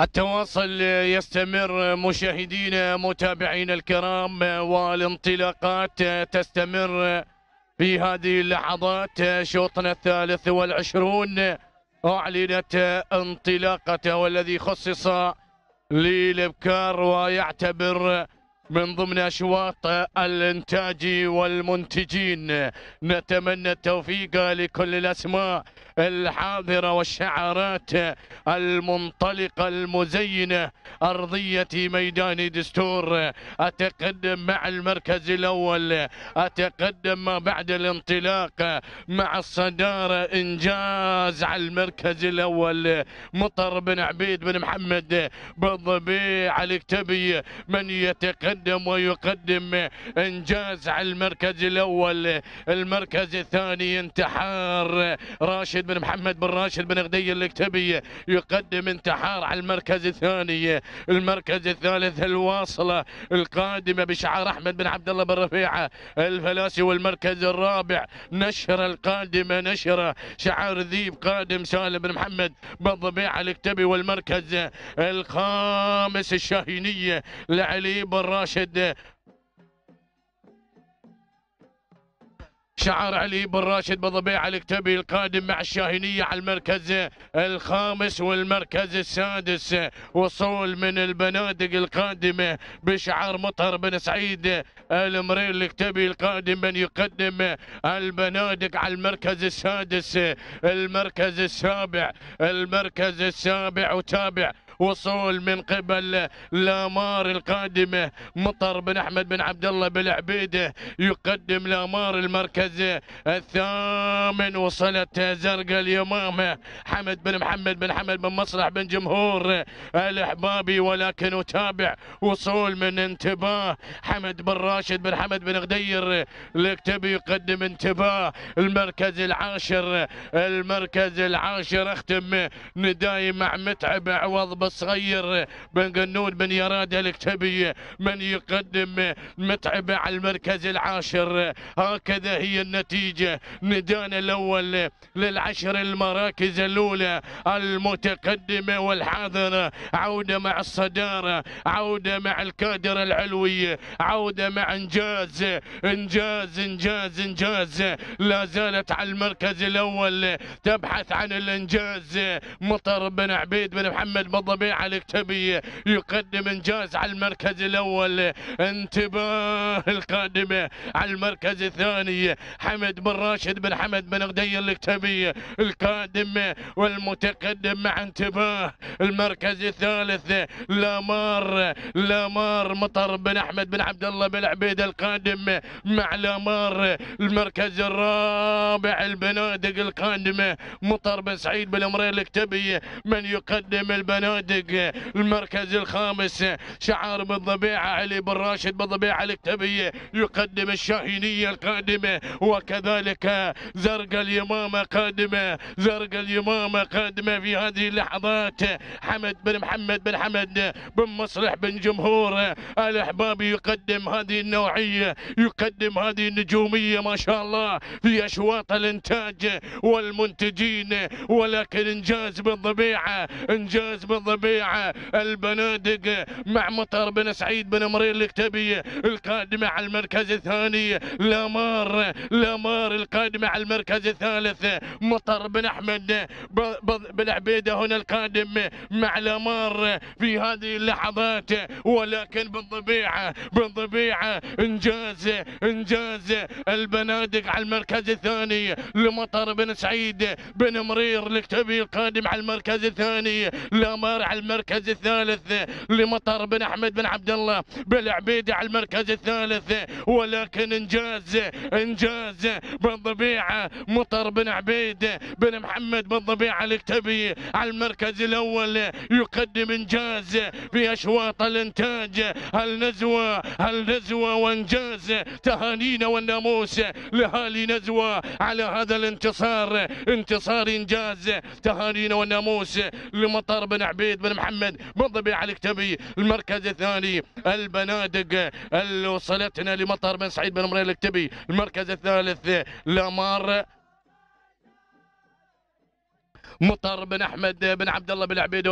التواصل يستمر مشاهدينا متابعينا الكرام، والانطلاقات تستمر في هذه اللحظات. شوطنا 23 أعلنت انطلاقته، والذي خصص للابكار ويعتبر من ضمن أشواط الإنتاج والمنتجين. نتمنى التوفيق لكل الأسماء الحاضرة والشعارات المنطلقة المزينة أرضية ميدان دستور. أتقدم مع المركز الأول، أتقدم ما بعد الانطلاق مع الصدارة، إنجاز على المركز الأول مطر بن عبيد بن محمد بن ضبيع الكتبي، من يتقدم ويقدم إنجاز على المركز الأول. المركز الثاني انتحار راشد بن محمد بن راشد بن غدير الكتبي، يقدم انتحار على المركز الثاني. المركز الثالث الواصله القادمه بشعار احمد بن عبد الله بن رفيعه الفلاسي، والمركز الرابع نشره القادمه نشره شعار ذيب قادم سالم بن محمد بن ضبيعه الكتبي، والمركز الخامس الشاهينيه لعلي بن راشد شعار علي بن راشد بن ضبيعه الكتبي القادم مع الشاهينيه على المركز الخامس. والمركز السادس وصول من البنادق القادمه بشعار مطهر بن سعيد المرير الكتبي القادم، من يقدم البنادق على المركز السادس. المركز السابع، المركز السابع وتابع وصول من قبل لامار القادمة مطر بن أحمد بن عبد الله بالعبيدة، يقدم لامار المركز الثامن. وصلت زرقاء اليمامة حمد بن محمد بن حمد بن مصلح بن جمهور الأحبابي، ولكن وتابع وصول من انتباه حمد بن راشد بن حمد بن غدير الكتبي، يقدم انتباه. المركز العاشر، المركز العاشر اختم نداي مع متعب عوض صغير بن قنون بن يراد الكتبي، من يقدم متعبة على المركز العاشر. هكذا هي النتيجة، ندانا الأول للعشر المراكز الأولى المتقدمة والحاضرة. عودة مع الصدارة، عودة مع الكادر العلوي، عودة مع إنجاز إنجاز إنجاز إنجاز. لا زالت على المركز الأول تبحث عن الإنجاز مطر بن عبيد بن محمد بن ضبيعه الكتبي، يقدم انجاز على المركز الاول. انتباه القادمه على المركز الثاني حمد بن راشد بن حمد بن غدير الكتبي القادم والمتقدم مع انتباه. المركز الثالث لامار، لامار مطر بن احمد بن عبد الله بن عبيد القادم مع لامار. المركز الرابع البنادق القادمه مطر بن سعيد بن مرير الكتبي، من يقدم البنادق. المركز الخامس شعار بن ضبيعه علي بن راشد بن ضبيعه الكتبي، يقدم الشاهينيه القادمه، وكذلك زرقاء اليمامه قادمه، زرقاء اليمامه قادمه في هذه اللحظات. حمد بن محمد بن حمد بن مصلح بن جمهور الاحبابي يقدم هذه النوعيه، يقدم هذه النجوميه ما شاء الله في اشواط الانتاج والمنتجين. ولكن انجاز بن ضبيعه، انجاز بن ضبيعه البنادق مع مطر بن سعيد بن مرير الكتبي القادمه على المركز الثاني. لامار، لامار القادمه على المركز الثالث. مطر بن احمد بن عبيده هنا القادم مع لامار في هذه اللحظات. ولكن بن ضبيعه، بن ضبيعه انجاز انجاز البنادق على المركز الثاني لمطر بن سعيد بن مرير الكتبي القادم على المركز الثاني. لامار على المركز الثالث لمطر بن احمد بن عبد الله بالعبيدي على المركز الثالث. ولكن انجاز انجاز بن ضبيعه مطر بن عبيد بن محمد بن ضبيعه الكتبي على المركز الاول، يقدم انجاز في اشواط الانتاج. النزوه، النزوه وانجاز. تهانينا والناموس لاهالي نزوه على هذا الانتصار، انتصار انجاز. تهانينا والناموس لمطر بن عبيد بن محمد بن ضبيعه الكتبي. المركز الثاني البنادق اللي وصلتنا لمطر بن سعيد بن مرير الكتبي. المركز الثالث لامار مطر بن أحمد بن عبد الله بن عبيده.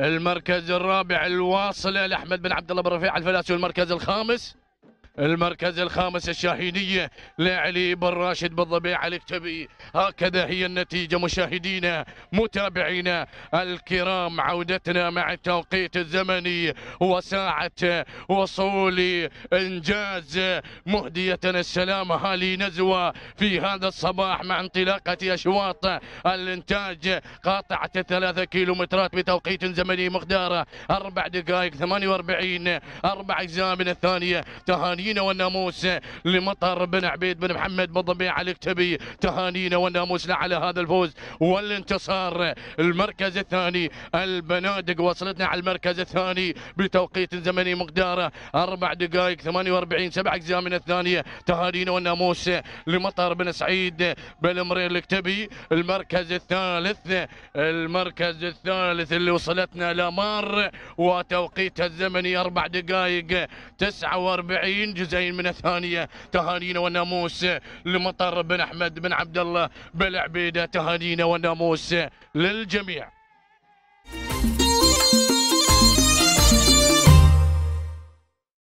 والمركز الرابع، الواصلة لأحمد بن عبد الله بن رفيع الفلاسي. والمركز الخامس، الشاهينية لعلي بن راشد بن ضبيعة الكتبي. هكذا هي النتيجة مشاهدينا متابعينا الكرام. عودتنا مع التوقيت الزمني وساعة وصول إنجاز، مهدية السلام أهالي نزوة في هذا الصباح مع انطلاقة أشواط الإنتاج قاطعة 3 كيلومترات بتوقيت زمني مقداره 4 دقائق 48، 4 أجزاء من الثانية. تهاني والناموس لمطر بن عبيد بن محمد بن ضبيعة الكتبي، تهانينا والناموس على هذا الفوز والانتصار. المركز الثاني، البنادق وصلتنا على المركز الثاني بتوقيت زمني مقداره 4 دقائق 48، 7 أجزاء من الثانية. تهانينا والناموس لمطر بن سعيد بن مرير الكتبي. المركز الثالث، اللي وصلتنا لامار وتوقيتها الزمني 4 دقائق 49 جزئين من الثانية. تهانينا والناموس لمطر بن أحمد بن عبد الله بن عبيدة، تهانينا والناموس للجميع.